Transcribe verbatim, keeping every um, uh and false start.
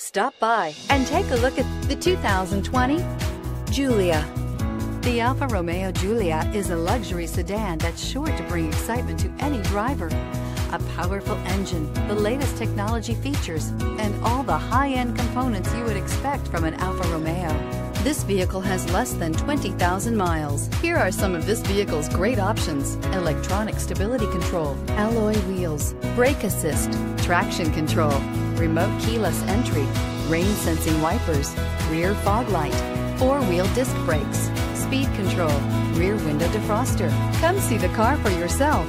Stop by and take a look at the two thousand twenty Giulia. The Alfa Romeo Giulia is a luxury sedan that's sure to bring excitement to any driver. A powerful engine, the latest technology features, and all the high-end components you would expect from an Alfa Romeo. This vehicle has less than twenty thousand miles. Here are some of this vehicle's great options: electronic stability control, alloy wheels, brake assist, traction control, remote keyless entry, rain sensing wipers, rear fog light, four-wheel disc brakes, speed control, rear window defroster. Come see the car for yourself.